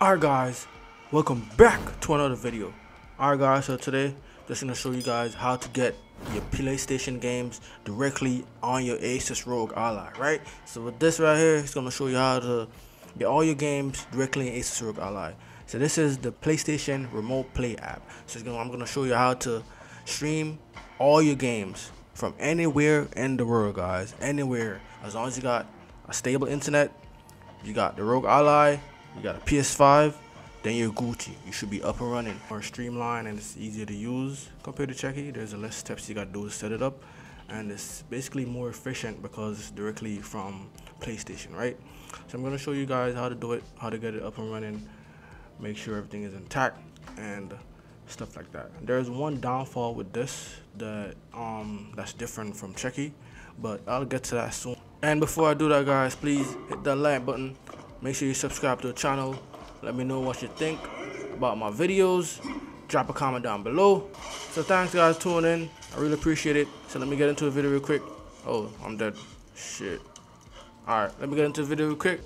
Alright guys, welcome back to another video. Alright guys, so today just gonna show you guys how to get your PlayStation games directly on your Asus ROG Ally, right? So with this right here, it's gonna show you how to get all your games directly in Asus ROG Ally. So this is the PlayStation Remote Play app. So I'm gonna show you how to stream all your games from anywhere in the world, guys. Anywhere, as long as you got a stable internet, you got the ROG Ally, you got a PS5, then you're Gucci. You should be up and running. Or streamlined, and it's easier to use compared to Checky. There's less steps you got to do to set it up, and it's basically more efficient because it's directly from PlayStation, right? So I'm gonna show you guys how to do it, how to get it up and running, make sure everything is intact and stuff like that. There's one downfall with this that that's different from Checky, but I'll get to that soon. And before I do that, guys, please hit that like button. Make sure you subscribe to the channel. Let me know what you think about my videos. Drop a comment down below. So thanks guys for tuning in. I really appreciate it. So let me get into the video real quick. Oh, I'm dead. Shit. Alright, let me get into the video real quick.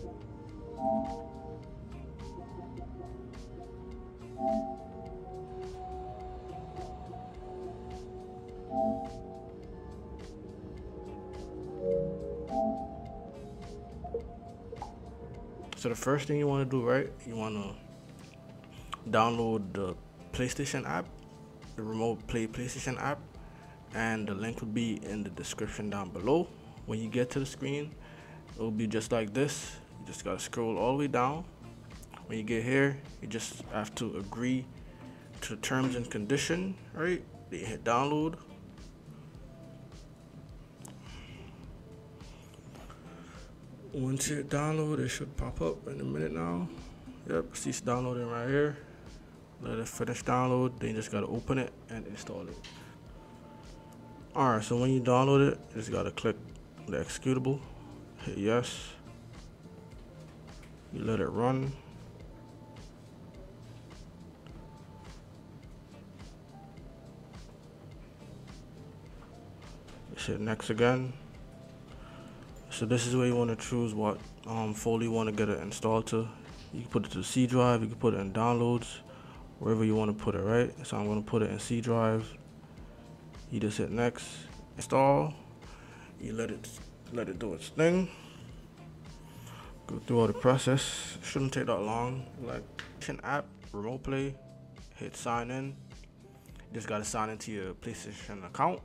So the first thing you want to do, right, you want to download the PlayStation app, the Remote Play PlayStation app, and the link will be in the description down below. When you get to the screen, it will be just like this. You just got to scroll all the way down. When you get here, you just have to agree to the terms and condition, right? Then you hit download. Once you download, it should pop up in a minute now. Yep, see it's downloading right here. Let it finish download, then you just gotta open it and install it. Alright, so when you download it, you just gotta click the executable, hit yes. You let it run. Just hit next again. So this is where you want to choose what folder you want to get it installed to. You can put it to C drive, you can put it in downloads, wherever you want to put it, right? So I'm going to put it in C drive. You just hit next, install. You let it do its thing. Go through all the process. Shouldn't take that long. Like an app, Remote Play, hit sign in. You just got to sign into your PlayStation account.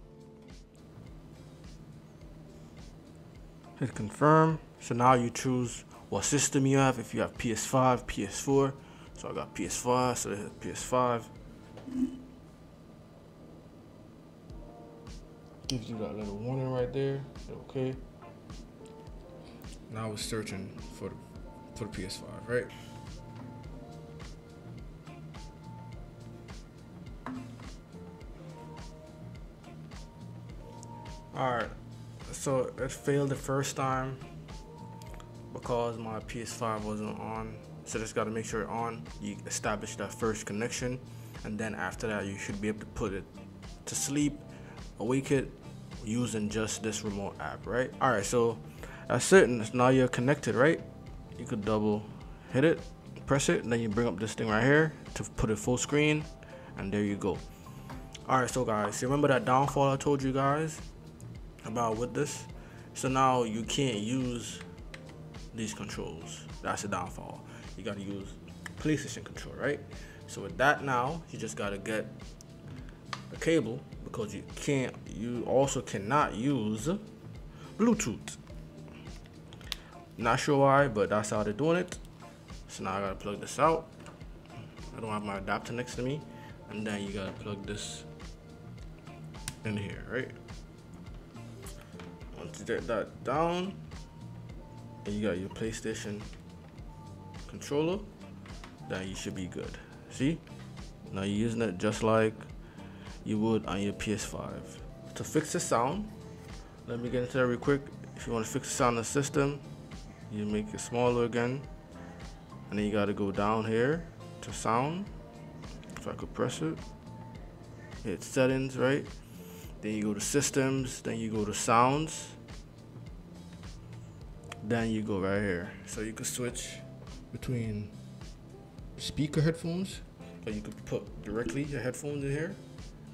Hit confirm. So now you choose what system you have, if you have PS5, PS4. So I got PS5, so hit PS5. Gives you that little warning right there. Okay. Now we're searching for the PS5, right? All right. So it failed the first time because my PS5 wasn't on. So just gotta make sure it's on. You establish that first connection, and then after that you should be able to put it to sleep, awake it, using just this remote app, right? Alright, so that's it, and now you're connected, right? You could double hit it, press it, and then you bring up this thing right here to put it full screen, and there you go. Alright, so guys, you remember that downfall I told you guys about with this? So now you can't use these controls. That's a downfall. You gotta use PlayStation control, right? So with that, now you just gotta get a cable because you also cannot use Bluetooth. Not sure why, but that's how they're doing it. So now I gotta plug this out. I don't have my adapter next to me, and then you gotta plug this in here, right? Once you get that down, and you got your PlayStation controller, then you should be good. See? Now you're using it just like you would on your PS5. To fix the sound, let me get into that real quick. If you want to fix the sound of the system, you make it smaller again, and then you got to go down here to sound. So I could press it, hit settings, right? Then you go to systems, then you go to sounds, then you go right here. So you can switch between speaker headphones, but you could put directly your headphones in here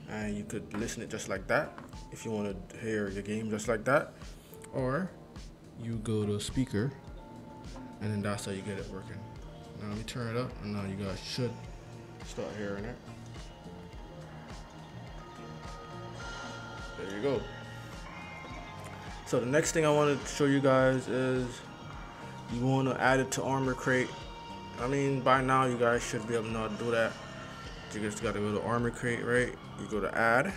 and you could listen it just like that if you want to hear your game just like that, or you go to speaker and then that's how you get it working. Now let me turn it up and now you guys should start hearing it. There you go. So the next thing I want to show you guys is you want to add it to Armoury Crate. I mean, by now you guys should be able to know how to do that. You just got to go to Armoury Crate, right? You go to add,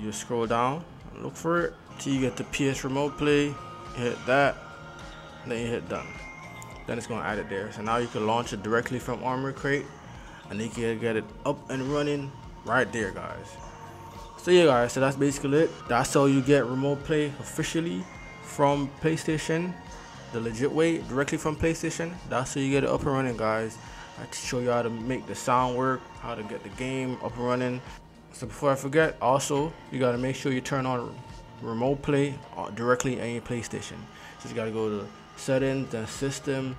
you scroll down and look for it till you get the PS Remote Play, hit that, and then you hit done. Then it's going to add it there. So now you can launch it directly from Armoury Crate and you can get it up and running right there, guys. So yeah guys, so that's basically it. That's how you get Remote Play officially from PlayStation, the legit way, directly from PlayStation. That's how you get it up and running, guys. I show you how to make the sound work, how to get the game up and running. So before I forget, also you got to make sure you turn on Remote Play directly on your PlayStation. So you got to go to settings and system,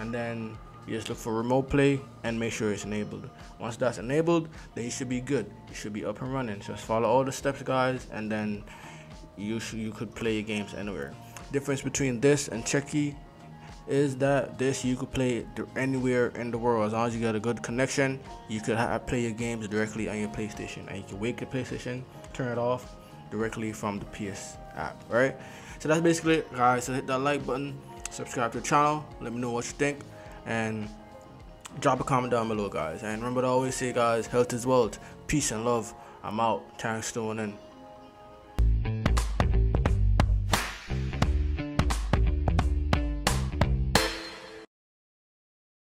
and then you just look for Remote Play and make sure it's enabled. Once that's enabled, then you should be good. You should be up and running. Just follow all the steps, guys, and then you could play your games anywhere. Difference between this and Checky is that this you could play it anywhere in the world. As long as you got a good connection, you could play your games directly on your PlayStation, and you can wake your PlayStation, turn it off directly from the PS app, right? So that's basically it, guys. So hit that like button, subscribe to the channel, let me know what you think, and drop a comment down below, guys. And remember to always say, guys, health is wealth. Peace and love. I'm out. Thanks for tuning in.